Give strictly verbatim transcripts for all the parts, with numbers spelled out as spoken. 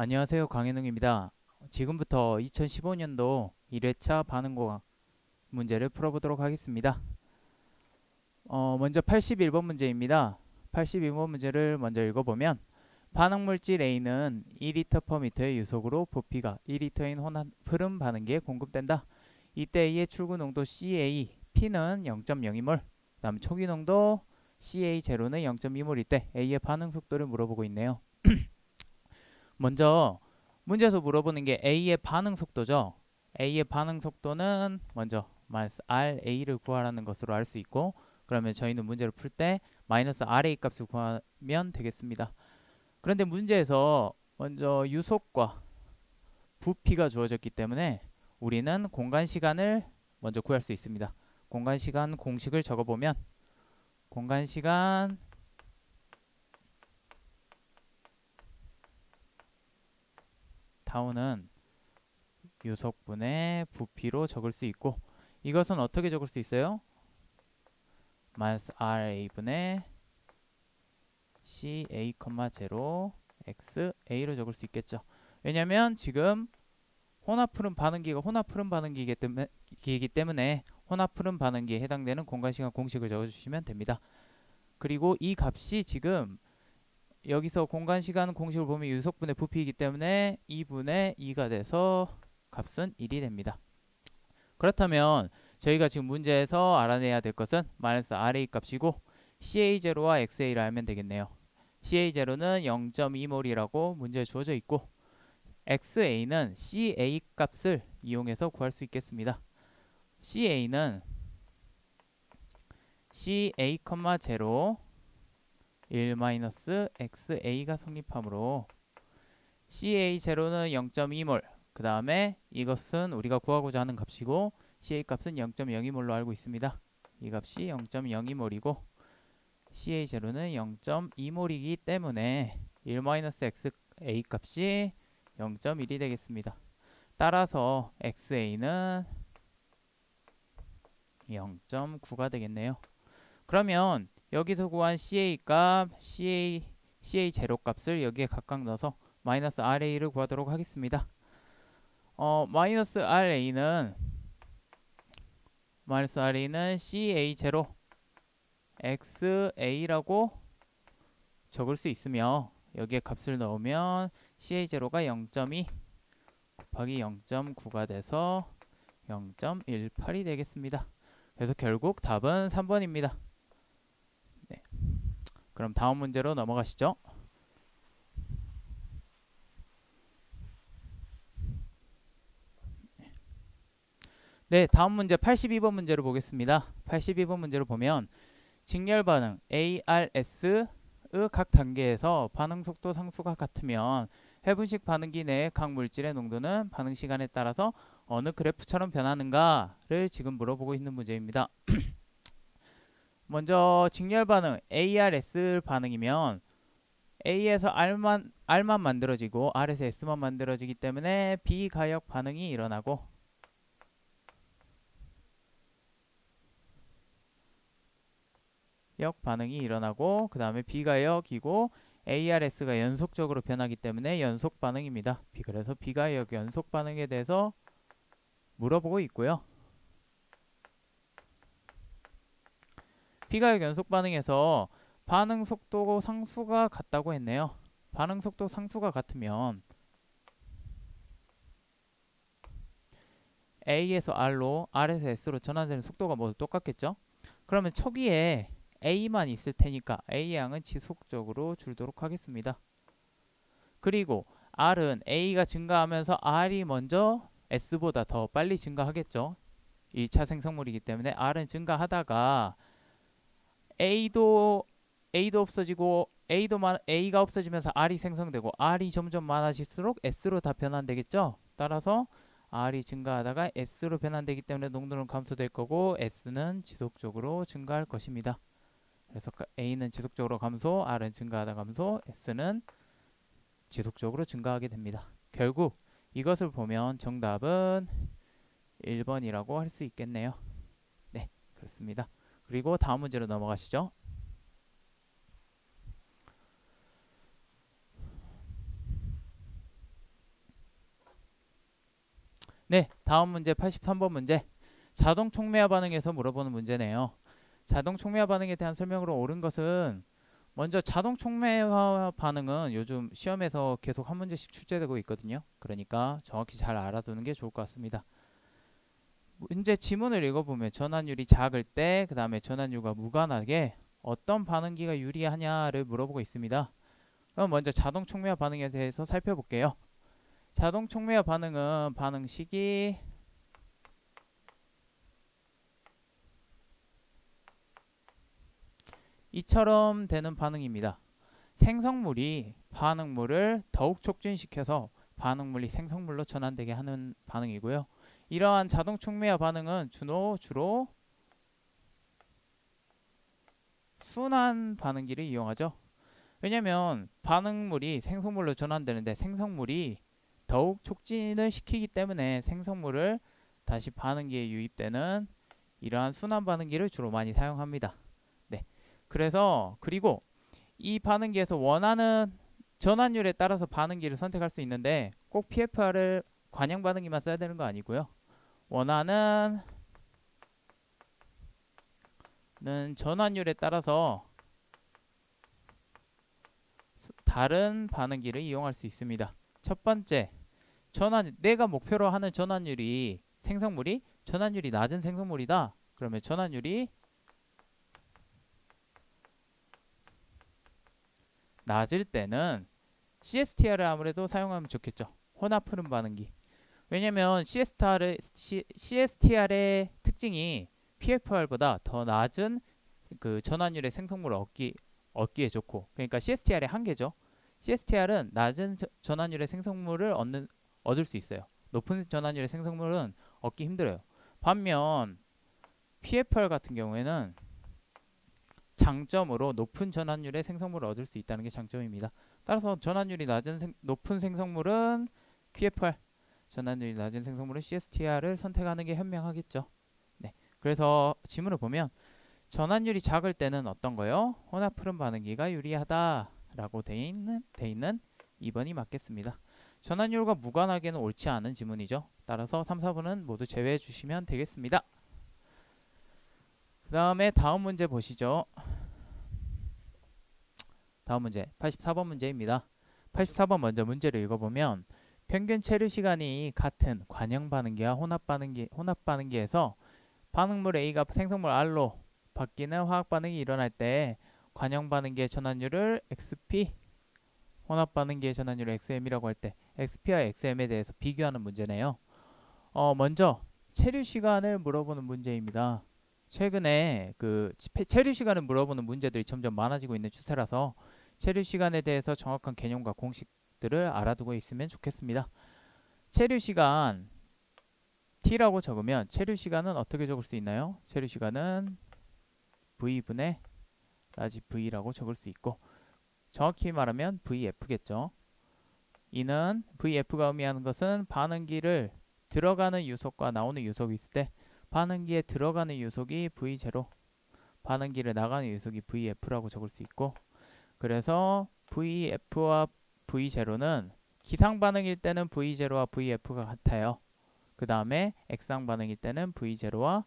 안녕하세요, 강현웅입니다. 지금부터 이천십오 년도 일 회차 반응공학 문제를 풀어보도록 하겠습니다. 어, 먼저 팔십일 번 문제입니다. 팔십일 번 문제를 먼저 읽어보면, 반응물질 A는 이 리터 퍼 미터의 유속으로 부피가 일 리터인 혼합 흐름 반응기에 공급된다. 이때 A의 출구 농도 씨에이, P는 영 점 영이 몰, 그 다음 초기 농도 씨에이 제로는 영 점 이 몰일 때 A의 반응 속도를 물어보고 있네요. 먼저 문제에서 물어보는 게 A의 반응 속도죠. A의 반응 속도는 먼저 마이너스 알에이를 구하라는 것으로 알 수 있고, 그러면 저희는 문제를 풀 때 마이너스 알에이 값을 구하면 되겠습니다. 그런데 문제에서 먼저 유속과 부피가 주어졌기 때문에 우리는 공간시간을 먼저 구할 수 있습니다. 공간시간 공식을 적어보면, 공간시간 타우는 유속분의 부피로 적을 수 있고, 이것은 어떻게 적을 수 있어요? 마이너스 알에이분의 씨에이 제로 엑스에이로 적을 수 있겠죠. 왜냐면 지금 혼합흐름 반응기가 혼합흐름 반응기이기 때문에, 때문에 혼합흐름 반응기에 해당되는 공간시간 공식을 적어주시면 됩니다. 그리고 이 값이 지금 여기서 공간시간 공식을 보면 유속분의 부피이기 때문에 이분의 이가 돼서 값은 일이 됩니다. 그렇다면 저희가 지금 문제에서 알아내야 될 것은 마이너스 알에이 값이고 씨에이 제로와 엑스에이를 알면 되겠네요. 씨에이 제로는 영 점 이 몰이라고 문제에 주어져 있고, 엑스에이는 씨에이 값을 이용해서 구할 수 있겠습니다. 씨에이는 씨에이 제로 일 마이너스 엑스에이가 성립하므로 씨에이 제로는 영 점 이 몰, 그 다음에 이것은 우리가 구하고자 하는 값이고 씨에이 값은 영 점 영이 몰로 알고 있습니다. 이 값이 영 점 영이 몰이고 씨에이 제로는 영 점 이 몰이기 때문에 일 마이너스 엑스에이 값이 영 점 일이 되겠습니다. 따라서 엑스에이는 영 점 구가 되겠네요. 그러면 여기서 구한 씨에이 값, 씨에이 제로 값을 여기에 각각 넣어서 마이너스 알에이를 구하도록 하겠습니다. 어, 마이너스 알에이는 마이너스 알에이는 씨에이 제로 엑스에이라고 적을 수 있으며, 여기에 값을 넣으면 씨에이 제로가 영 점 이 곱하기 영 점 구가 돼서 영 점 일팔이 되겠습니다. 그래서 결국 답은 삼 번입니다. 네. 그럼 다음 문제로 넘어가시죠. 네, 다음 문제 팔십이 번 문제를 보겠습니다. 팔십이 번 문제를 보면, 직렬 반응 에이알에스의 각 단계에서 반응 속도 상수가 같으면 해분식 반응기 내의 각 물질의 농도는 반응 시간에 따라서 어느 그래프처럼 변하는가를 지금 물어보고 있는 문제입니다. 먼저 직렬 반응 에이알에스 반응이면 A에서 R만, R만 만들어지고 R에서 S만 만들어지기 때문에 비가역 반응이 일어나고, 역 반응이 일어나고, 그 다음에 비가역이고 에이알에스가 연속적으로 변하기 때문에 연속 반응입니다. 그래서 비가역 연속 반응에 대해서 물어보고 있고요. 비가역 연속 반응에서 반응 속도 상수가 같다고 했네요. 반응 속도 상수가 같으면 A에서 R로, R에서 S로 전환되는 속도가 모두 똑같겠죠? 그러면 초기에 A만 있을 테니까 A의 양은 지속적으로 줄도록 하겠습니다. 그리고 R은 A가 증가하면서 R이 먼저 S보다 더 빨리 증가하겠죠. 일 차 생성물이기 때문에 R은 증가하다가 A도 A도 없어지고 A도 마, A가 없어지면서 R이 생성되고, R이 점점 많아질수록 S로 다 변환되겠죠. 따라서 R이 증가하다가 S로 변환되기 때문에 농도는 감소될 거고 S는 지속적으로 증가할 것입니다. 그래서 A는 지속적으로 감소, R은 증가하다 감소, S는 지속적으로 증가하게 됩니다. 결국 이것을 보면 정답은 일 번이라고 할 수 있겠네요. 네, 그렇습니다. 그리고 다음 문제로 넘어가시죠. 네, 다음 문제 팔십삼 번 문제. 자동 촉매화 반응에서 물어보는 문제네요. 자동 촉매화 반응에 대한 설명으로 옳은 것은, 먼저 자동 촉매화 반응은 요즘 시험에서 계속 한 문제씩 출제되고 있거든요. 그러니까 정확히 잘 알아두는 게 좋을 것 같습니다. 문제 지문을 읽어보면 전환율이 작을 때, 그 다음에 전환율과 무관하게 어떤 반응기가 유리하냐를 물어보고 있습니다. 그럼 먼저 자동 촉매화 반응에 대해서 살펴볼게요. 자동 촉매화 반응은 반응 시기, 이처럼 되는 반응입니다. 생성물이 반응물을 더욱 촉진시켜서 반응물이 생성물로 전환되게 하는 반응이고요. 이러한 자동 촉매화 반응은 주로, 주로 순환 반응기를 이용하죠. 왜냐하면 반응물이 생성물로 전환되는데 생성물이 더욱 촉진을 시키기 때문에 생성물을 다시 반응기에 유입되는 이러한 순환 반응기를 주로 많이 사용합니다. 그래서 그리고 이 반응기에서 원하는 전환율에 따라서 반응기를 선택할 수 있는데 꼭 피에프알을 관형 반응기만 써야 되는 거 아니고요. 원하는 전환율에 따라서 다른 반응기를 이용할 수 있습니다. 첫 번째, 전환, 내가 목표로 하는 전환율이 생성물이 전환율이 낮은 생성물이다. 그러면 전환율이 낮을 때는 씨에스티알을 아무래도 사용하면 좋겠죠. 혼합 흐름 반응기. 왜냐면 씨에스티알의 특징이 피에프알보다 더 낮은 그 전환율의 생성물을 얻기, 얻기에 좋고, 그러니까 씨에스티알의 한계죠. 씨에스티알은 낮은 전환율의 생성물을 얻는, 얻을 수 있어요. 높은 전환율의 생성물은 얻기 힘들어요. 반면 피에프알 같은 경우에는 장점으로 높은 전환율의 생성물을 얻을 수 있다는 게 장점입니다. 따라서 전환율이 낮은 생, 높은 생성물은 피에프알, 전환율이 낮은 생성물은 씨에스티알을 선택하는 게 현명하겠죠. 네, 그래서 지문을 보면 전환율이 작을 때는 어떤 거요? 혼합 흐름 반응기가 유리하다라고 돼 있는 돼 있는 이 번이 맞겠습니다. 전환율과 무관하게는 옳지 않은 지문이죠. 따라서 삼, 사 번은 모두 제외해 주시면 되겠습니다. 그 다음에 다음 문제 보시죠. 다음 문제 팔십사 번 문제입니다. 팔십사 번 먼저 문제를 읽어보면 평균 체류 시간이 같은 관형 반응기와 혼합 반응기, 혼합 반응기에서 반응물 A가 생성물 R로 바뀌는 화학 반응이 일어날 때 관형 반응기의 전환율을 엑스피, 혼합 반응기의 전환율을 엑스엠이라고 할 때 엑스피와 엑스엠에 대해서 비교하는 문제네요. 어, 먼저 체류 시간을 물어보는 문제입니다. 최근에 그 체류 시간을 물어보는 문제들이 점점 많아지고 있는 추세라서 체류 시간에 대해서 정확한 개념과 공식들을 알아두고 있으면 좋겠습니다. 체류 시간 T라고 적으면 체류 시간은 어떻게 적을 수 있나요? 체류 시간은 V분의 라지 V라고 적을 수 있고, 정확히 말하면 브이에프겠죠. 이는 브이에프가 의미하는 것은 반응기를 들어가는 유속과 나오는 유속이 있을 때 반응기에 들어가는 유속이 브이 제로, 반응기를 나가는 유속이 브이에프라고 적을 수 있고, 그래서 브이에프와 브이 제로는 기상반응일 때는 브이 제로와 브이에프가 같아요. 그 다음에 액상반응일 때는 브이 제로와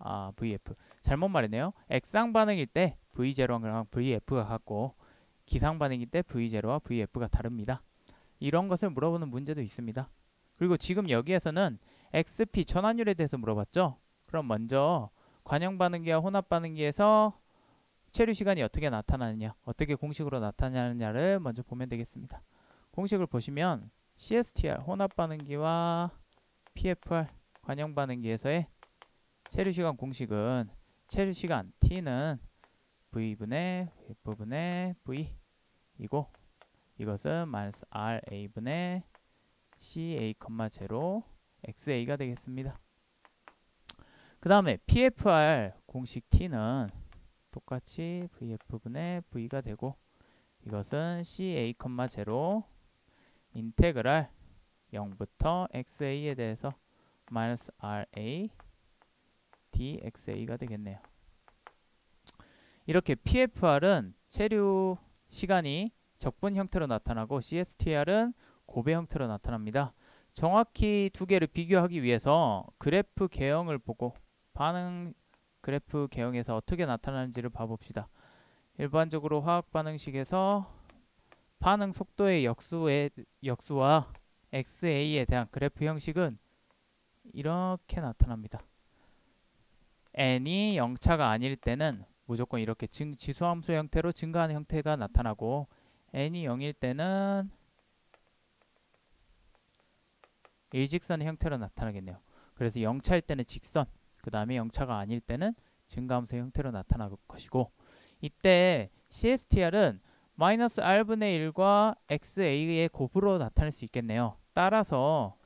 아 브이에프, 잘못 말했네요. 액상반응일 때 브이 제로랑 브이에프가 같고 기상반응일 때 브이 제로와 브이에프가 다릅니다. 이런 것을 물어보는 문제도 있습니다. 그리고 지금 여기에서는 엑스피 전환율에 대해서 물어봤죠. 그럼 먼저 관형 반응기와 혼합 반응기에서 체류 시간이 어떻게 나타나느냐, 어떻게 공식으로 나타나느냐를 먼저 보면 되겠습니다. 공식을 보시면 씨에스티알 혼합 반응기와 피에프알 관형 반응기에서의 체류 시간 공식은 체류 시간 T는 V분의 F분의 V이고, 이것은 마이너스 알에이분의 씨에이,제로 엑스에이가 되겠습니다. 그 다음에 피에프알 공식 T는 똑같이 브이에프분의 V가 되고, 이것은 씨에이,제로 인테그랄 영부터 엑스에이에 대해서 마이너스 알에이 디엑스에이가 되겠네요. 이렇게 피에프알은 체류 시간이 적분 형태로 나타나고 씨에스티알은 고배 형태로 나타납니다. 정확히 두 개를 비교하기 위해서 그래프 개형을 보고 반응 그래프 개형에서 어떻게 나타나는지를 봐봅시다. 일반적으로 화학 반응식에서 반응 속도의 역수의 역수와 xa에 대한 그래프 형식은 이렇게 나타납니다. n이 영 차가 아닐 때는 무조건 이렇게 증, 지수함수 형태로 증가하는 형태가 나타나고, n이 영일 때는 일직선의 형태로 나타나겠네요. 그래서 영 차일 때는 직선, 그 다음에 영 차가 아닐 때는 증가함수의 형태로 나타날 것이고, 이때 씨에스티알은 마이너스 R분의 일과 엑스에이의 곱으로 나타낼 수 있겠네요. 따라서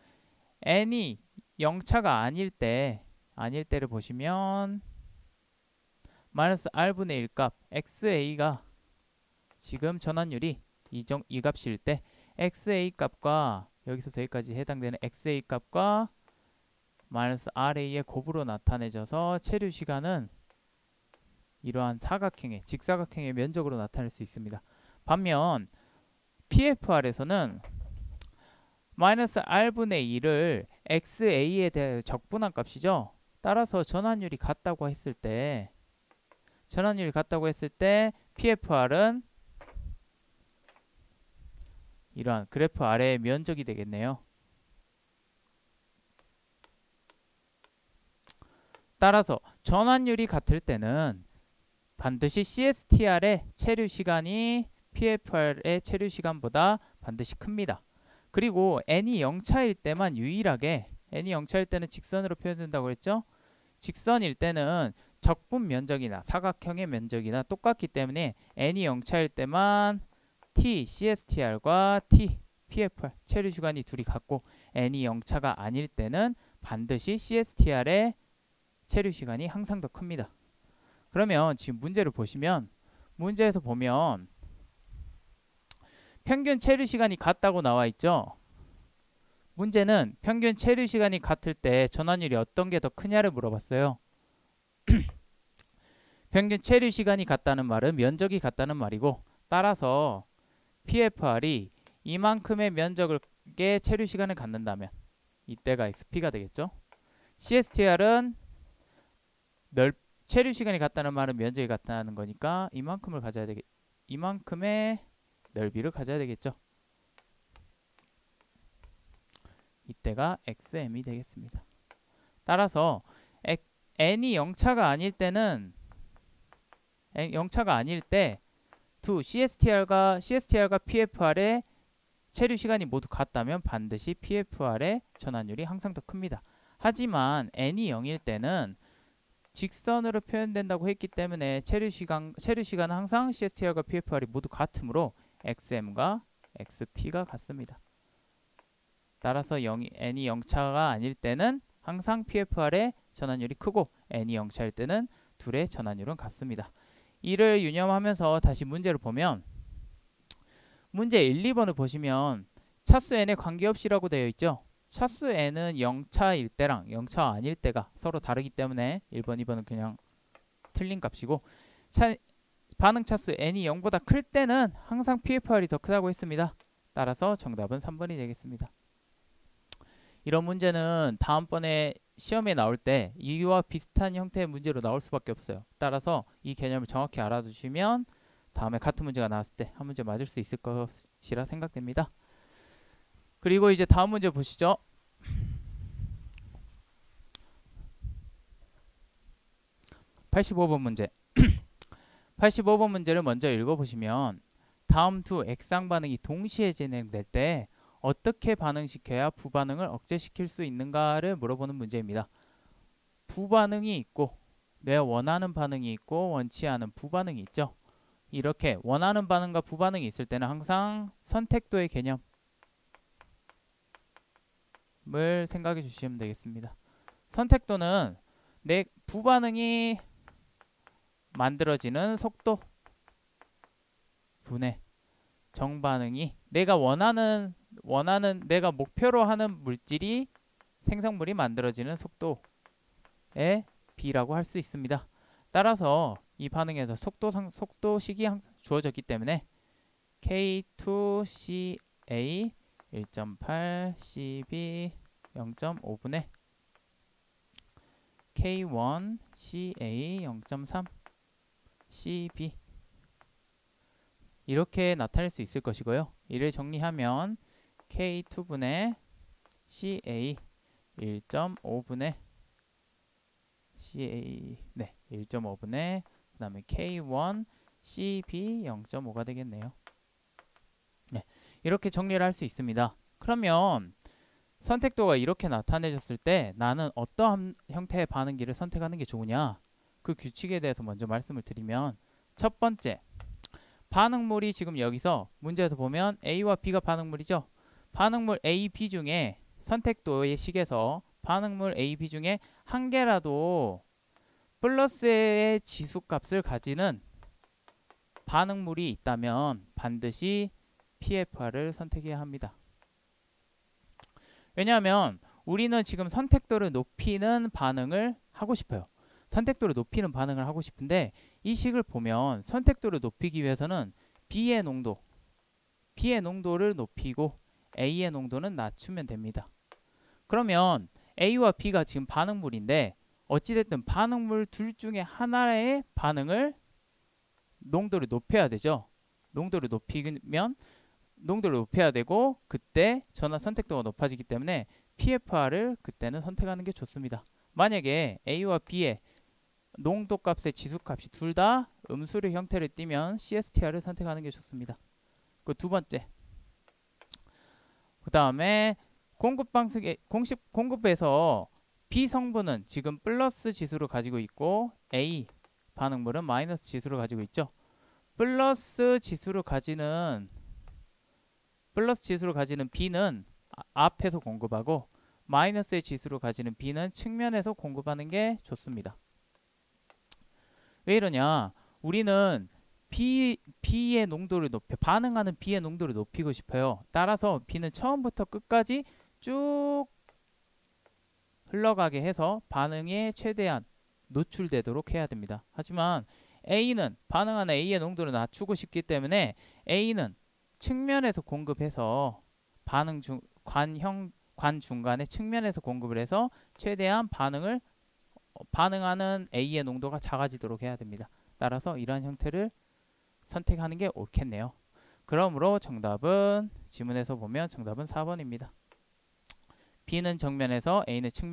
n이 영 차가 아닐 때, 아닐 때를 보시면 마이너스 R분의 일값 엑스에이가 지금 전환율이 이, 정, 이 값일 때 엑스에이값과 여기서부터 여기까지 해당되는 엑스에이값과 마이너스 알에이의 곱으로 나타내져서 체류 시간은 이러한 사각형의, 직사각형의 면적으로 나타낼 수 있습니다. 반면 피에프알에서는 마이너스 R분의 일을 엑스에이에 대해 적분한 값이죠. 따라서 전환율이 같다고 했을 때 전환율이 같다고 했을 때 피에프알은 이러한 그래프 아래의 면적이 되겠네요. 따라서 전환율이 같을 때는 반드시 씨에스티알의 체류 시간이 피에프알의 체류 시간보다 반드시 큽니다. 그리고 n이 영 차일 때만 유일하게, n이 영 차일 때는 직선으로 표현된다고 했죠? 직선일 때는 적분 면적이나 사각형의 면적이나 똑같기 때문에 n이 영 차일 때만 t, 씨에스티알과 t, 피에프알 체류 시간이 둘이 같고, n이 영 차가 아닐 때는 반드시 씨에스티알의 체류 시간이 항상 더 큽니다. 그러면 지금 문제를 보시면, 문제에서 보면 평균 체류 시간이 같다고 나와 있죠. 문제는 평균 체류 시간이 같을 때 전환율이 어떤 게 더 크냐를 물어봤어요. 평균 체류 시간이 같다는 말은 면적이 같다는 말이고, 따라서 피에프알이 이만큼의 면적의 체류 시간을 갖는다면 이때가 엑스피가 되겠죠. 씨에스티알은 넓, 체류 시간이 같다는 말은 면적이 같다는 거니까 이만큼을 가져야 되겠, 이만큼의 넓이를 가져야 되겠죠. 이때가 엑스엠이 되겠습니다. 따라서 n이 영 차가 아닐 때는 영 차가 아닐 때 두 씨에스티알과 씨에스티알과 피에프알의 체류 시간이 모두 같다면 반드시 피에프알의 전환율이 항상 더 큽니다. 하지만 n이 영일 때는 직선으로 표현된다고 했기 때문에 체류 시간, 체류 시간은 항상 씨에스티알과 피에프알이 모두 같으므로 엑스엠과 엑스피가 같습니다. 따라서 영이, n이 영 차가 아닐 때는 항상 피에프알의 전환율이 크고, n이 영 차일 때는 둘의 전환율은 같습니다. 이를 유념하면서 다시 문제를 보면, 문제 일, 이 번을 보시면 차수 n에 관계없이라고 되어 있죠. 차수 n은 영 차일 때랑 영 차 아닐 때가 서로 다르기 때문에 일 번, 이 번은 그냥 틀린 값이고, 차, 반응 차수 n이 영보다 클 때는 항상 피에프알이 더 크다고 했습니다. 따라서 정답은 삼 번이 되겠습니다. 이런 문제는 다음번에 시험에 나올 때 이와 비슷한 형태의 문제로 나올 수밖에 없어요. 따라서 이 개념을 정확히 알아두시면 다음에 같은 문제가 나왔을 때 한 문제 맞을 수 있을 것이라 생각됩니다. 그리고 이제 다음 문제 보시죠. 팔십오 번 문제. 팔십오 번 문제를 먼저 읽어보시면, 다음 두 액상 반응이 동시에 진행될 때 어떻게 반응시켜야 부반응을 억제시킬 수 있는가를 물어보는 문제입니다. 부반응이 있고 내가 원하는 반응이 있고 원치 않은 부반응이 있죠. 이렇게 원하는 반응과 부반응이 있을 때는 항상 선택도의 개념 을 생각해 주시면 되겠습니다. 선택도는 내 부반응이 만들어지는 속도 분의 정반응이 내가 원하는 원하는 내가 목표로 하는 물질이 생성물이 만들어지는 속도에 b라고 할 수 있습니다. 따라서 이 반응에서 속도상 속도식이 항상 주어졌기 때문에 케이 투 씨 에이 일 점 팔, 씨비, 영 점 오분의 케이 원, 씨에이, 영 점 삼, 씨비 이렇게 나타낼 수 있을 것이고요. 이를 정리하면 케이 이분의 씨에이 일 점 오분의 씨에이 네 일 점 오분의 그 다음에 케이 원 씨비 영 점 오가 되겠네요. 네, 이렇게 정리를 할 수 있습니다. 그러면 선택도가 이렇게 나타내졌을 때 나는 어떠한 형태의 반응기를 선택하는 게 좋으냐, 그 규칙에 대해서 먼저 말씀을 드리면, 첫 번째 반응물이 지금 여기서 문제에서 보면 A와 B가 반응물이죠. 반응물 A, B 중에 선택도의 식에서 반응물 A, B 중에 한 개라도 플러스의 지수값을 가지는 반응물이 있다면 반드시 피에프알을 선택해야 합니다. 왜냐하면 우리는 지금 선택도를 높이는 반응을 하고 싶어요. 선택도를 높이는 반응을 하고 싶은데 이 식을 보면 선택도를 높이기 위해서는 B의 농도, B의 농도를 높이고 A의 농도는 낮추면 됩니다. 그러면 A와 B가 지금 반응물인데 어찌됐든 반응물 둘 중에 하나의 반응을 농도를 높여야 되죠. 농도를 높이면 농도를 높여야 되고 그때 전환 선택도가 높아지기 때문에 피에프알을 그때는 선택하는 게 좋습니다. 만약에 A와 B의 농도값의 지수값이 둘 다 음수를 형태를 띠면 씨에스티알을 선택하는 게 좋습니다. 그 두 번째, 그 다음에 공급 방식의 공식 공급에서 B 성분은 지금 플러스 지수를 가지고 있고 A 반응물은 마이너스 지수를 가지고 있죠. 플러스 지수를 가지는 플러스 지수를 가지는 B는 앞에서 공급하고 마이너스의 지수를 가지는 B는 측면에서 공급하는 게 좋습니다. 왜 이러냐? 우리는 B, B의 농도를 높여 반응하는 B의 농도를 높이고 싶어요. 따라서 B는 처음부터 끝까지 쭉 흘러가게 해서 반응에 최대한 노출되도록 해야 됩니다. 하지만 A는 반응하는 A의 농도를 낮추고 싶기 때문에 A는 측면에서 공급해서 반응 중 관형 관 중간에 측면에서 공급을 해서 최대한 반응을 반응하는 A의 농도가 작아지도록 해야 됩니다. 따라서 이러한 형태를 선택하는 게 옳겠네요. 그러므로 정답은 지문에서 보면 정답은 사 번입니다. B는 정면에서 A는 측면에서